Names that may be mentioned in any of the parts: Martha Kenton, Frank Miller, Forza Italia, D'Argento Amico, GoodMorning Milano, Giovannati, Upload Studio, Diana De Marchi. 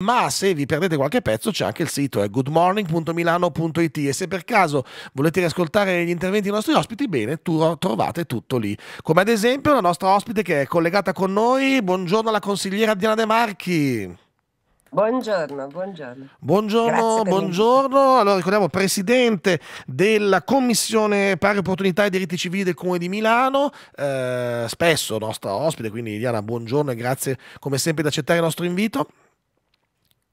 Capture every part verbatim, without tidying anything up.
Ma se vi perdete qualche pezzo c'è anche il sito, è good morning punto milano punto it, e se per caso volete riascoltare gli interventi dei nostri ospiti, bene, trovate tutto lì. Come ad esempio la nostra ospite che è collegata con noi, buongiorno alla consigliera Diana De Marchi. Buongiorno, buongiorno. Buongiorno, buongiorno. Allora ricordiamo, presidente della Commissione Pari Opportunità e Diritti Civili del Comune di Milano, eh, spesso nostra ospite, quindi Diana, buongiorno e grazie come sempre di accettare il nostro invito.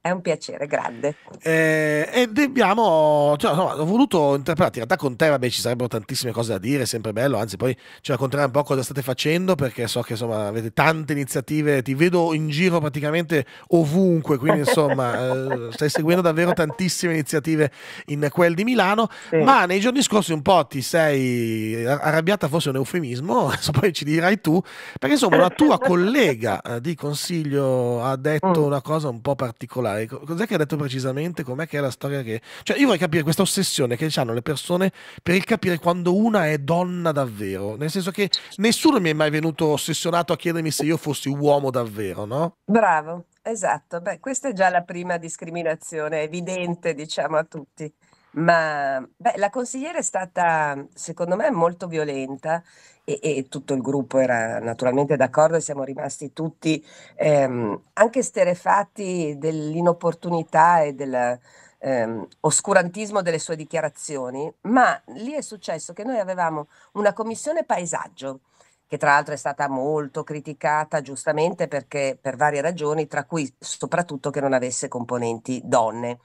È un piacere, grande. Eh, e abbiamo, cioè, no, ho voluto interpretare, in realtà con te vabbè, ci sarebbero tantissime cose da dire, è sempre bello, anzi poi ci racconterai un po' cosa state facendo, perché so che insomma avete tante iniziative, ti vedo in giro praticamente ovunque, quindi insomma eh, stai seguendo davvero tantissime iniziative in quel di Milano, sì. Ma nei giorni scorsi un po' ti sei arrabbiata, forse è un eufemismo, poi ci dirai tu, perché insomma una tua collega di consiglio ha detto mm. una cosa un po' particolare. Cos'è che ha detto precisamente? Com'è che è la storia che... Cioè, io vorrei capire questa ossessione che hanno le persone per il capire quando una è donna davvero. Nel senso che nessuno mi è mai venuto ossessionato a chiedermi se io fossi uomo davvero, no? Bravo, esatto. Beh, questa è già la prima discriminazione evidente, diciamo, a tutti. Ma beh, la consigliera è stata, secondo me, molto violenta e, e tutto il gruppo era naturalmente d'accordo e siamo rimasti tutti ehm, anche esterefatti dell'inopportunità e del ehm, oscurantismo delle sue dichiarazioni, ma lì è successo che noi avevamo una commissione paesaggio, che tra l'altro è stata molto criticata giustamente perché, per varie ragioni, tra cui soprattutto che non avesse componenti donne.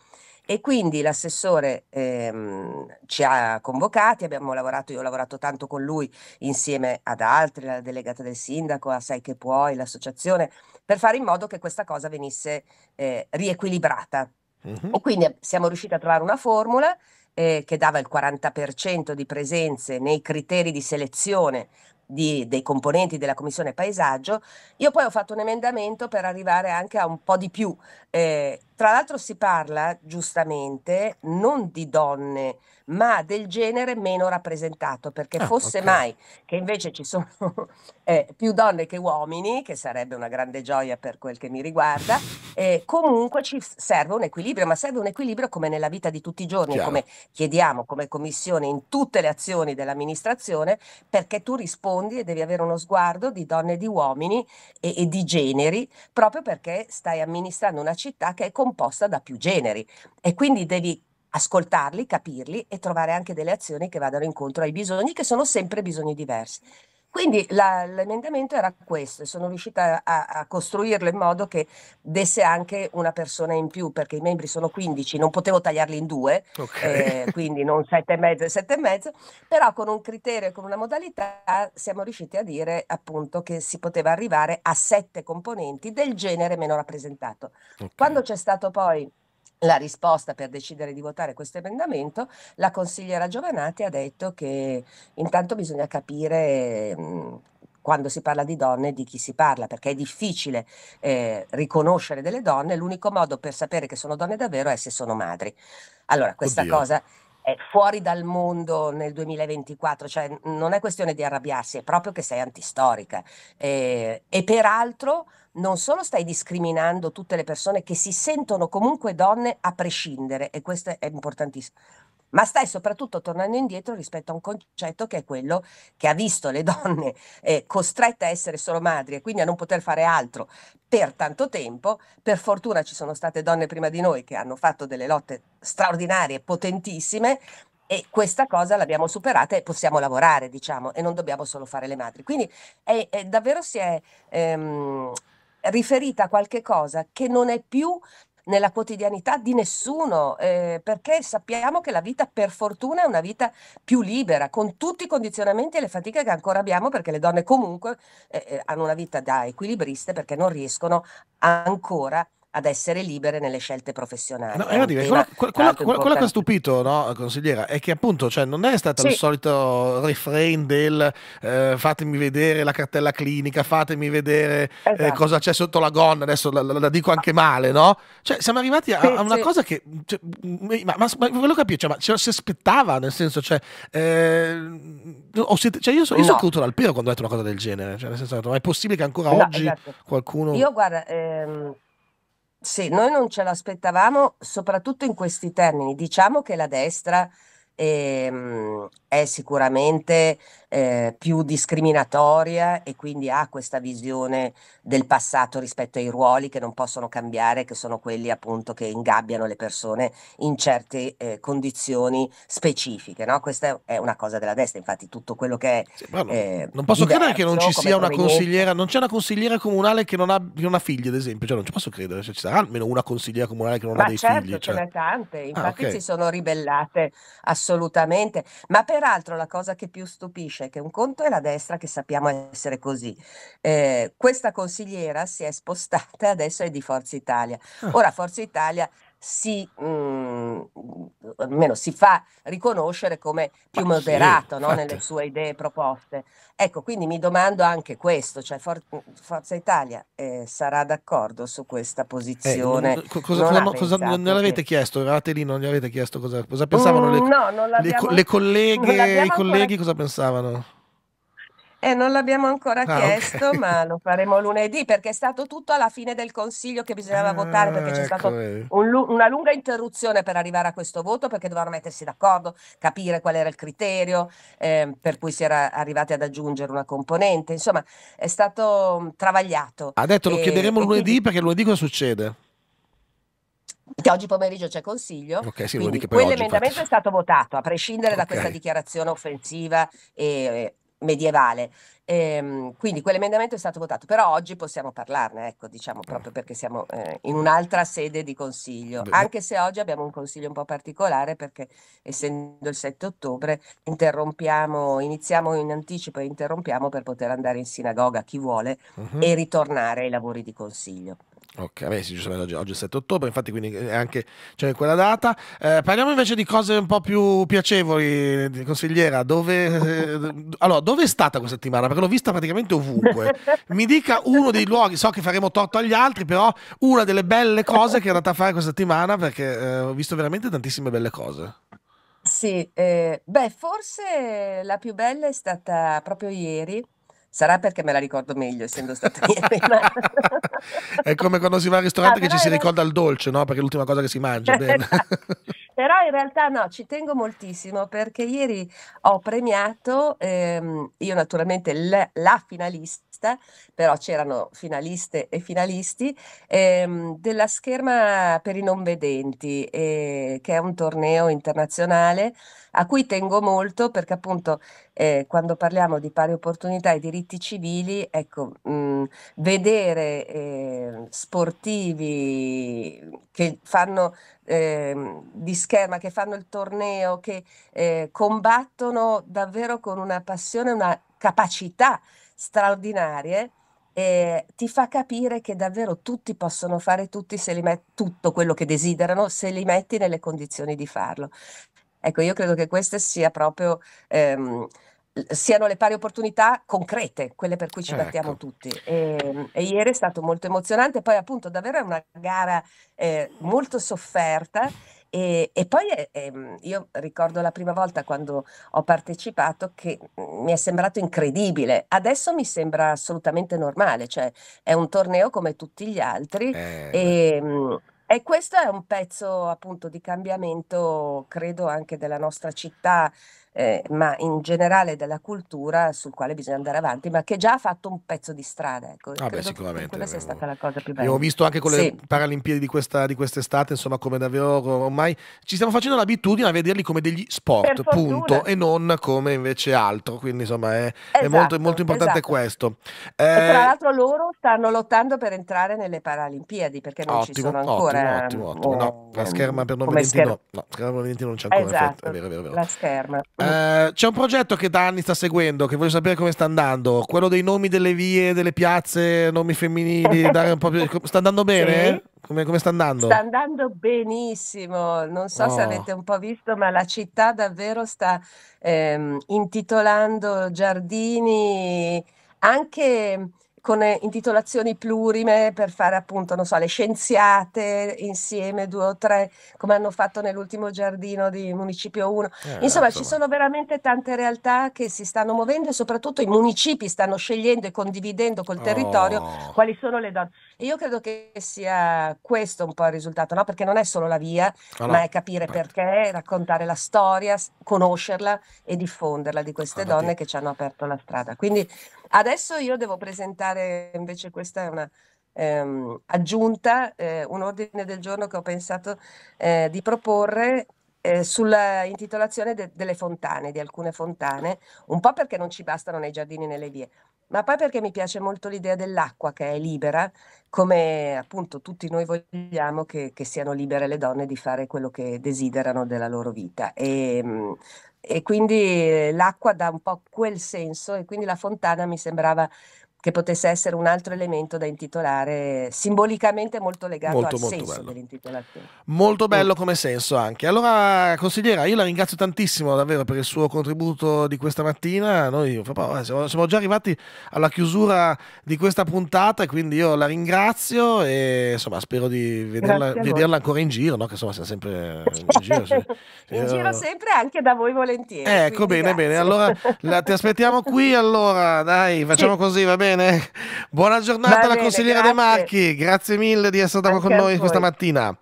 E quindi l'assessore ehm, ci ha convocati, abbiamo lavorato, io ho lavorato tanto con lui insieme ad altri, la delegata del sindaco, a Sai Che Puoi, l'associazione, per fare in modo che questa cosa venisse eh, riequilibrata. Mm-hmm. E quindi siamo riusciti a trovare una formula eh, che dava il quaranta per cento di presenze nei criteri di selezione Di, dei componenti della commissione paesaggio. Io poi ho fatto un emendamento per arrivare anche a un po' di più. Eh, tra l'altro si parla giustamente non di donne ma del genere meno rappresentato, perché ah, fosse okay. mai che invece ci sono eh, più donne che uomini, che sarebbe una grande gioia per quel che mi riguarda, eh, comunque ci serve un equilibrio, ma serve un equilibrio come nella vita di tutti i giorni, Chiaro. come chiediamo come commissione in tutte le azioni dell'amministrazione, perché tu rispondi e devi avere uno sguardo di donne e di uomini e, e di generi, proprio perché stai amministrando una città che è composta da più generi e quindi devi ascoltarli, capirli e trovare anche delle azioni che vadano incontro ai bisogni, che sono sempre bisogni diversi. Quindi l'emendamento era questo e sono riuscita a, a costruirlo in modo che desse anche una persona in più, perché i membri sono quindici, non potevo tagliarli in due, okay. eh, quindi non sette e mezzo e sette e mezzo, però con un criterio e con una modalità siamo riusciti a dire appunto che si poteva arrivare a sette componenti del genere meno rappresentato. Okay. Quando c'è stato poi la risposta per decidere di votare questo emendamento, la consigliera Giovannati ha detto che intanto bisogna capire mh, quando si parla di donne di chi si parla, perché è difficile eh, riconoscere delle donne, l'unico modo per sapere che sono donne davvero è se sono madri. Allora questa Oddio. cosa è fuori dal mondo nel duemilaventiquattro, cioè non è questione di arrabbiarsi, è proprio che sei antistorica eh, e peraltro non solo stai discriminando tutte le persone che si sentono comunque donne a prescindere, e questo è importantissimo, ma stai soprattutto tornando indietro rispetto a un concetto che è quello che ha visto le donne eh, costrette a essere solo madri e quindi a non poter fare altro per tanto tempo. Per fortuna ci sono state donne prima di noi che hanno fatto delle lotte straordinarie, potentissime, e questa cosa l'abbiamo superata e possiamo lavorare, diciamo, e non dobbiamo solo fare le madri. Quindi è, è, davvero si è ehm, riferita a qualche cosa che non è più nella quotidianità di nessuno, eh, perché sappiamo che la vita per fortuna è una vita più libera, con tutti i condizionamenti e le fatiche che ancora abbiamo, perché le donne comunque eh, hanno una vita da equilibriste, perché non riescono ancora ad essere libere nelle scelte professionali. No, eh, quella, quella, quella, quella che ha stupito, no, consigliera, è che appunto, cioè, non è stato sì. il solito refrain del eh, fatemi vedere la cartella clinica, fatemi vedere esatto. eh, cosa c'è sotto la gonna, adesso la, la, la dico anche male, no? Cioè siamo arrivati a, sì, a una sì. cosa che, cioè, ma, ma, ma ve lo capire, cioè, ma ce lo si aspettava, nel senso, cioè, eh, o siete, cioè io, so, io no. sono caduto dal pelo quando ho detto una cosa del genere, cioè, nel senso, ma è possibile che ancora no, oggi esatto. qualcuno... Io guarda, ehm... Sì, noi non ce l'aspettavamo, soprattutto in questi termini. Diciamo che la destra ehm, è sicuramente eh, più discriminatoria e quindi ha questa visione del passato rispetto ai ruoli che non possono cambiare, che sono quelli appunto che ingabbiano le persone in certe eh, condizioni specifiche, no? Questa è una cosa della destra, infatti tutto quello che è sì, ma non, eh, non posso credere che non ci sia una consigliera, non c'è una consigliera comunale che non ha, che non ha figli, ad esempio, cioè non ci posso credere, cioè, ci sarà almeno una consigliera comunale che non ma ha dei certo, figli. Ma certo, ce n'è tante, infatti ah, okay. si sono ribellate assolutamente, ma peraltro la cosa che più stupisce è che un conto è la destra, che sappiamo essere così, eh, questa consigliera si è spostata e adesso è di Forza Italia. Ora Forza Italia si, mh, almeno si fa riconoscere come più Ma moderato sì, no, nelle sue idee proposte. Ecco, quindi mi domando anche questo, cioè For- Forza Italia eh, sarà d'accordo su questa posizione? Eh, non, cosa, non, cosa, cosa, non l'avete che... chiesto? Eravate lì, non gli avete chiesto cosa, cosa pensavano mm, le, no, non le, le colleghe, i colleghi ancora... cosa pensavano? Eh, non l'abbiamo ancora ah, chiesto, okay. ma lo faremo lunedì, perché è stato tutto alla fine del Consiglio che bisognava ah, votare, perché c'è ecco stata un, una lunga interruzione per arrivare a questo voto, perché dovevano mettersi d'accordo, capire qual era il criterio eh, per cui si era arrivati ad aggiungere una componente. Insomma, è stato travagliato. Ha detto, lo e, chiederemo e lunedì, quindi... perché lunedì cosa succede? Che oggi pomeriggio c'è consiglio, okay, sì, quindi quell'emendamento è stato votato, a prescindere okay. da questa dichiarazione offensiva e... e medievale, ehm, quindi quell'emendamento è stato votato, però oggi possiamo parlarne, ecco, diciamo, proprio perché siamo eh, in un'altra sede di consiglio. Beh. Anche se oggi abbiamo un consiglio un po' particolare, perché essendo il sette ottobre interrompiamo, iniziamo in anticipo e interrompiamo per poter andare in sinagoga chi vuole uh-huh. e ritornare ai lavori di consiglio. Ok, beh, sì, giustamente oggi è il sette ottobre, infatti, quindi è anche cioè, quella data. Eh, parliamo invece di cose un po' più piacevoli, consigliera. Dove, eh, allora, dove è stata questa settimana? Perché l'ho vista praticamente ovunque. Mi dica uno dei luoghi, so che faremo torto agli altri, però una delle belle cose che è andata a fare questa settimana, perché eh, ho visto veramente tantissime belle cose. Sì, eh, beh, forse la più bella è stata proprio ieri. Sarà perché me la ricordo meglio, essendo stata ieri. Ma... è come quando si va al ristorante ah, che ci si ricorda il dolce, no? Perché è l'ultima cosa che si mangia. Bene. Però in realtà no, ci tengo moltissimo, perché ieri ho premiato, ehm, io naturalmente la, la finalista, però c'erano finaliste e finalisti, ehm, della scherma per i non vedenti, eh, che è un torneo internazionale a cui tengo molto, perché appunto eh, quando parliamo di pari opportunità e diritti civili, ecco, mh, vedere eh, sportivi che fanno eh, di scherma, che fanno il torneo, che eh, combattono davvero con una passione, una capacità straordinarie, Eh, ti fa capire che davvero tutti possono fare tutti se li met- tutto quello che desiderano, se li metti nelle condizioni di farlo. Ecco, io credo che queste sia proprio, ehm, siano le pari opportunità concrete, quelle per cui ci ecco. battiamo tutti. E, e ieri è stato molto emozionante, poi appunto davvero è una gara eh, molto sofferta. E, e poi eh, io ricordo la prima volta quando ho partecipato che mi è sembrato incredibile, adesso mi sembra assolutamente normale, cioè è un torneo come tutti gli altri eh. e, e questo è un pezzo appunto di cambiamento, credo, anche della nostra città, eh, ma in generale della cultura, sul quale bisogna andare avanti, ma che già ha fatto un pezzo di strada, ecco. Ah, beh, sicuramente quella sia stata la cosa più bella. Abbiamo visto anche con le sì. Paralimpiadi di questa di quest'estate, insomma, come davvero ormai ci stiamo facendo l'abitudine a vederli come degli sport, punto, e non come invece altro, quindi insomma è, esatto, è molto, molto importante esatto. questo. Eh... E tra l'altro loro stanno lottando per entrare nelle Paralimpiadi, perché non ottimo, ci sono ancora. Ottimo, ottimo, ottimo. No, la scherma per non vedenti scher- no, la scherma per non vedenti non c'è ancora, esatto, è vero, è vero, è vero. La scherma. Uh, c'è un progetto che da anni sta seguendo, che voglio sapere come sta andando, quello dei nomi delle vie, delle piazze, nomi femminili, dare un po' più... sta andando bene? Sì. Come, come sta andando? Sta andando benissimo, non so oh. se avete un po' visto, ma la città davvero sta ehm, intitolando giardini, anche con intitolazioni plurime per fare appunto, non so, le scienziate insieme, due o tre, come hanno fatto nell'ultimo giardino di Municipio uno. Eh, insomma, certo. Ci sono veramente tante realtà che si stanno muovendo e soprattutto i municipi stanno scegliendo e condividendo col territorio oh. quali sono le donne. E io credo che sia questo un po' il risultato, no? Perché non è solo la via, oh, ma no. è capire Perfetto. perché, raccontare la storia, conoscerla e diffonderla di queste Guardate. donne che ci hanno aperto la strada. Quindi adesso io devo presentare invece questa è una ehm, aggiunta, eh, un ordine del giorno che ho pensato eh, di proporre eh, sulla intitolazione de delle fontane, di alcune fontane, un po' perché non ci bastano nei giardini e nelle vie, ma poi perché mi piace molto l'idea dell'acqua che è libera, come appunto tutti noi vogliamo che, che siano libere le donne di fare quello che desiderano della loro vita. E, mh, e quindi l'acqua dà un po' quel senso, e quindi la fontana mi sembrava che potesse essere un altro elemento da intitolare, simbolicamente molto legato molto, al molto senso dell'intitolazione. Molto bello come senso anche. Allora, consigliera, io la ringrazio tantissimo davvero per il suo contributo di questa mattina. Noi siamo già arrivati alla chiusura di questa puntata, quindi io la ringrazio e insomma spero di vederla, vederla ancora in giro, no? Che insomma sia sempre in giro. Sì. in giro sempre, anche da voi volentieri. Ecco, bene, grazie. bene. Allora la, ti aspettiamo qui, allora, dai, facciamo sì. così, va bene? Bene. Buona giornata Va alla bene, consigliera grazie. De Marchi, grazie mille di essere stata con noi questa mattina.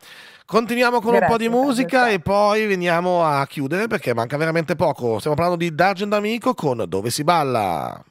Continuiamo con grazie, un po' di musica grazie. e poi veniamo a chiudere perché manca veramente poco. Stiamo parlando di D'Argento Amico con Dove si balla.